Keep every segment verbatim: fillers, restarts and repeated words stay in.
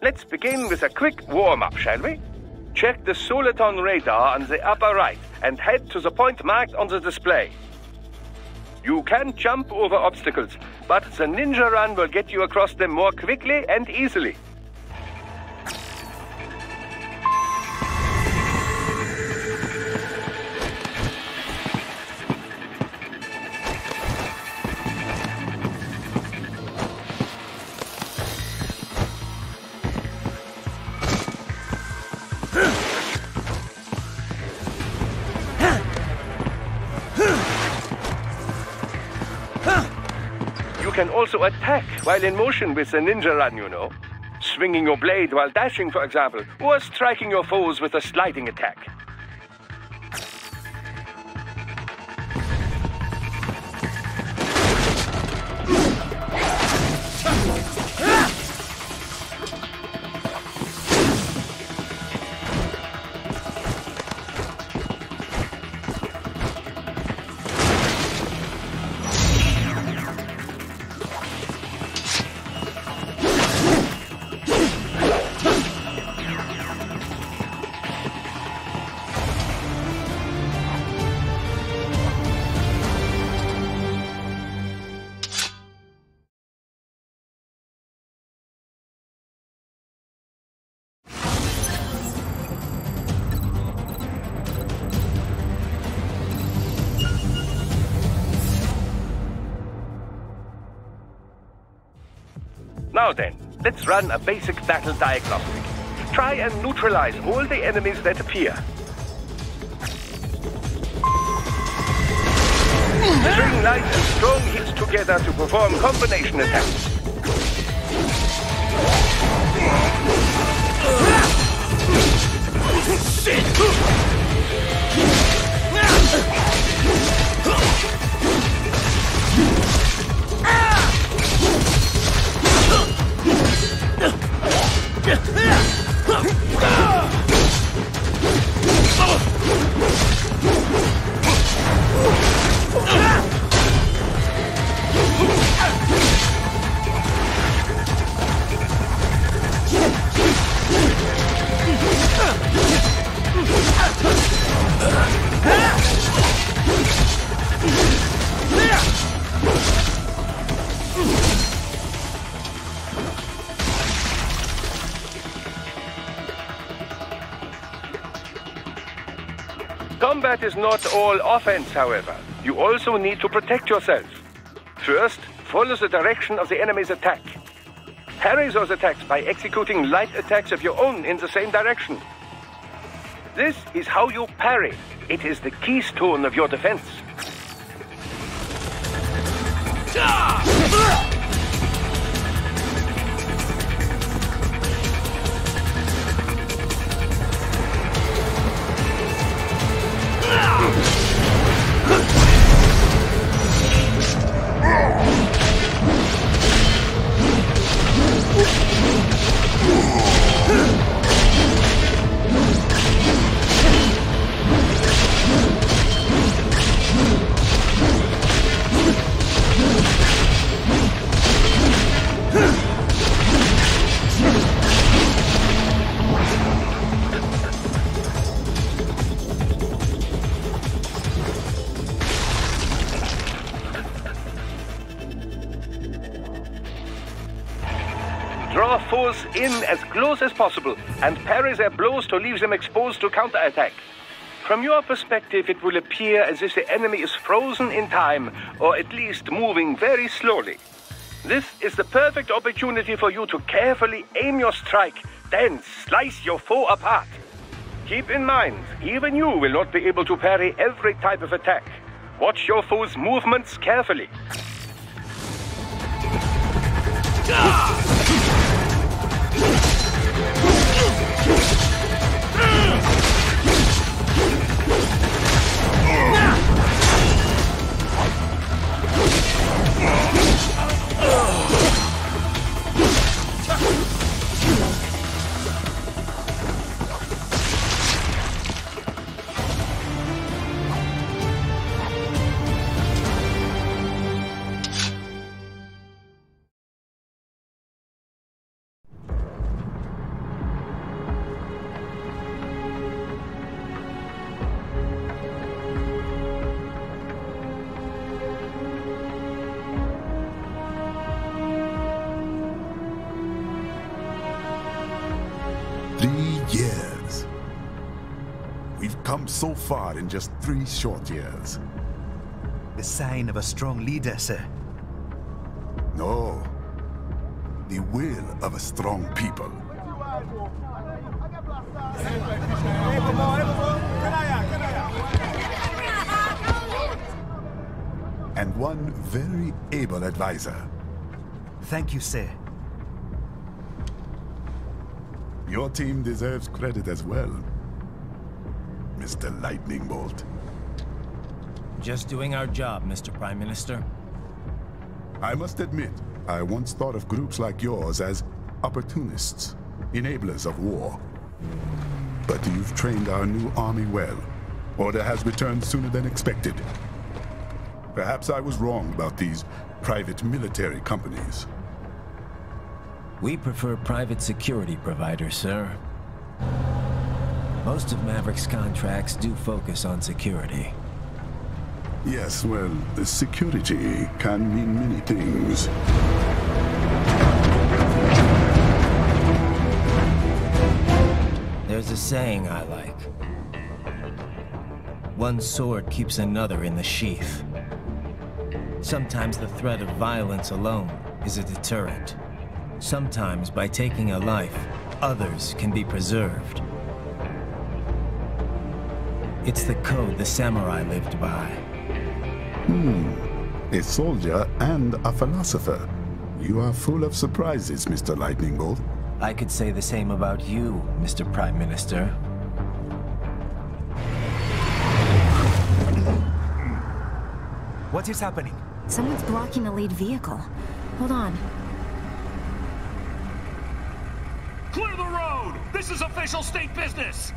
Let's begin with a quick warm-up, shall we? Check the Soliton radar on the upper right and head to the point marked on the display. You can jump over obstacles, but the Ninja Run will get you across them more quickly and easily. You can also attack while in motion with the Ninja Run, you know. Swinging your blade while dashing, for example, or striking your foes with a sliding attack. Now then, let's run a basic battle diagnostic. Try and neutralize all the enemies that appear. String light and strong hits together to perform combination attacks. Combat is not all offense, however. You also need to protect yourself. First, follow the direction of the enemy's attack. Parry those attacks by executing light attacks of your own in the same direction. This is how you parry. It is the keystone of your defense. Draw foes in as close as possible and parry their blows to leave them exposed to counterattack. From your perspective, it will appear as if the enemy is frozen in time, or at least moving very slowly. This is the perfect opportunity for you to carefully aim your strike, then slice your foe apart. Keep in mind, even you will not be able to parry every type of attack. Watch your foe's movements carefully. Ah! Three years. We've come so far in just three short years. The sign of a strong leader, sir. No. The will of a strong people. And one very able advisor. Thank you, sir. Your team deserves credit as well, Mister Lightning Bolt. Just doing our job, Mister Prime Minister. I must admit, I once thought of groups like yours as opportunists, enablers of war. But you've trained our new army well. Order has returned sooner than expected. Perhaps I was wrong about these private military companies. We prefer private security providers, sir. Most of Maverick's contracts do focus on security. Yes, well, security can mean many things. There's a saying I like. One sword keeps another in the sheath. Sometimes the threat of violence alone is a deterrent. Sometimes by taking a life, others can be preserved. It's the code the samurai lived by. Hmm. A soldier and a philosopher. You are full of surprises, Mister Lightning Bolt. I could say the same about you, Mister Prime Minister. What is happening? Someone's blocking the lead vehicle. Hold on. Clear the road! This is official state business!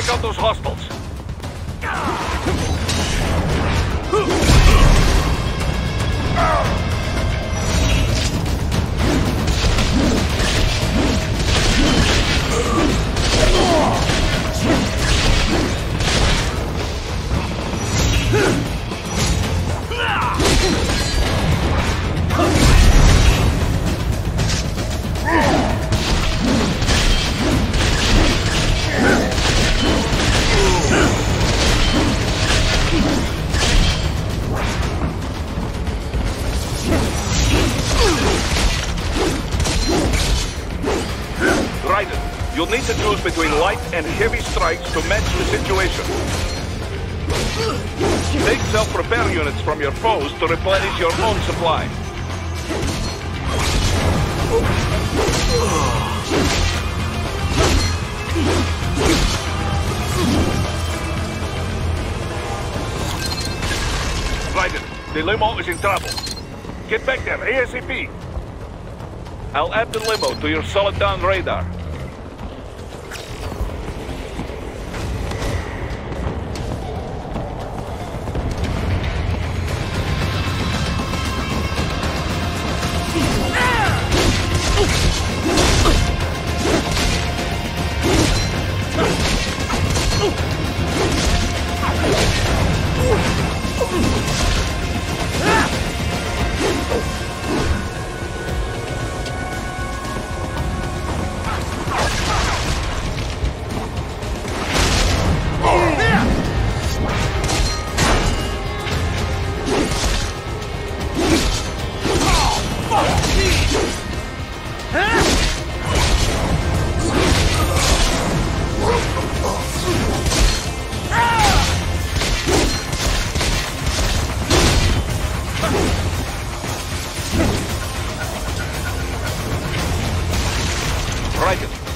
Take out those hostiles. You'll need to choose between light and heavy strikes to match the situation. Take self-repair units from your foes to replenish your own supply. Raiden, the limo is in trouble. Get back there, ASAP. I'll add the limo to your Soliton radar.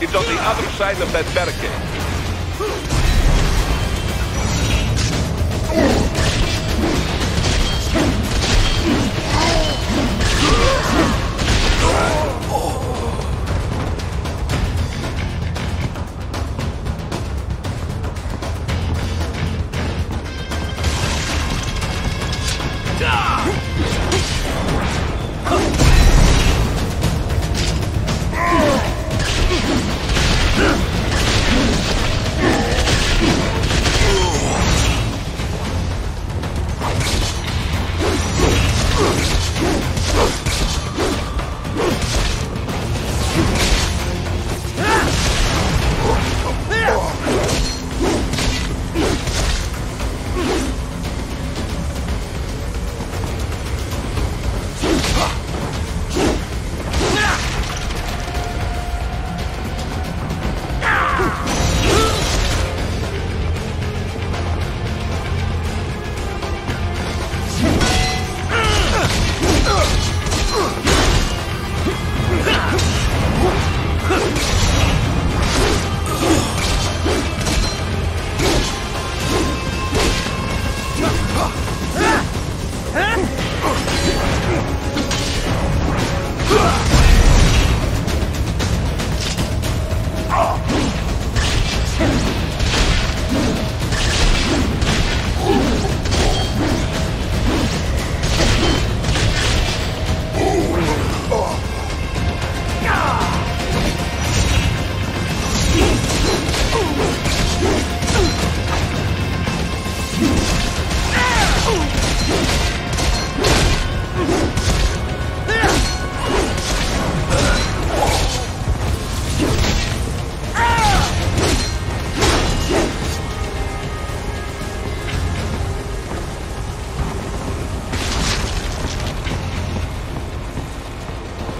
It's on the other side of that barricade.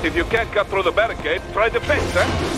If you can't cut through the barricade, try the fence, huh?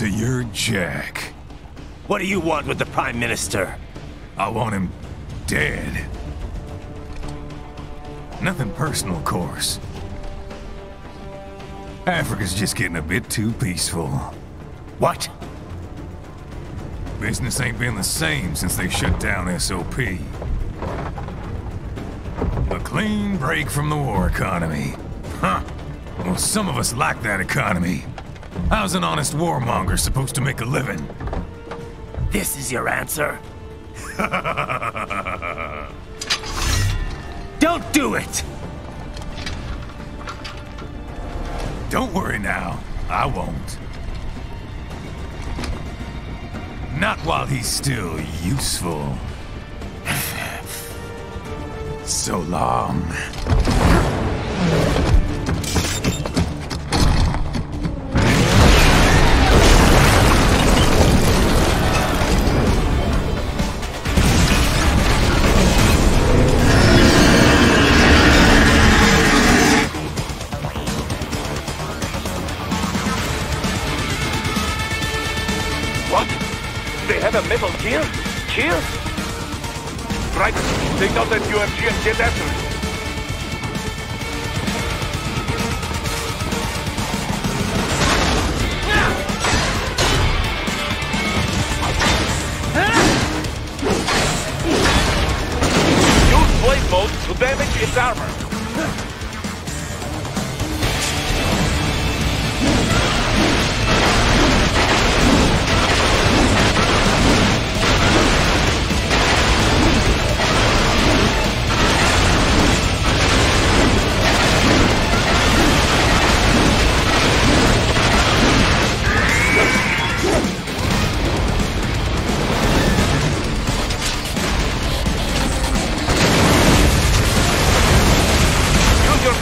So you're Jack. What do you want with the Prime Minister? I want him dead. Nothing personal, of course. Africa's just getting a bit too peaceful. What? Business ain't been the same since they shut down S O P. A clean break from the war economy. Huh. Well, some of us like that economy. How's an honest warmonger supposed to make a living? This is your answer? Don't do it! Don't worry now. I won't. Not while he's still useful. So long. Metal gear? Gear? Right, take out that U F G and get after it. Use Blade Mode to damage its armor.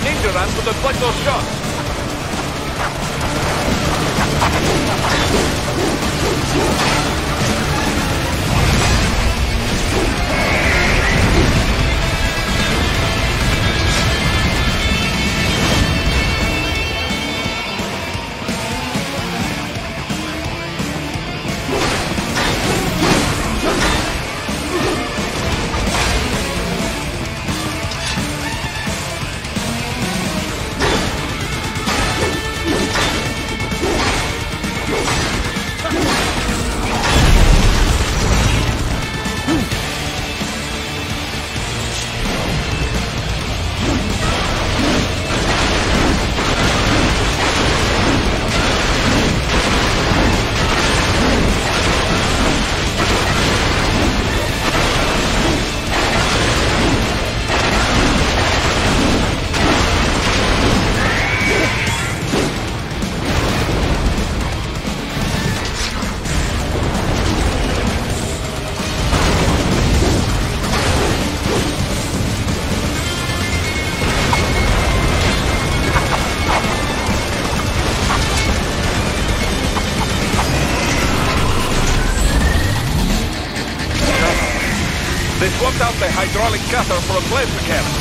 Ninja Run to deflect those shots. They swapped out the hydraulic cutter for a blade mechanic.